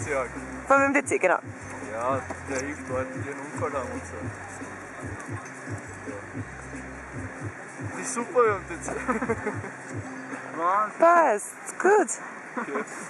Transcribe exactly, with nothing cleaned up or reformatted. fünf M D C. fünf M D C, genau. Ja, der hilft Leuten, die einen Unfall haben und so. Ja. Die ist super, M D C. Passt, gut. Okay.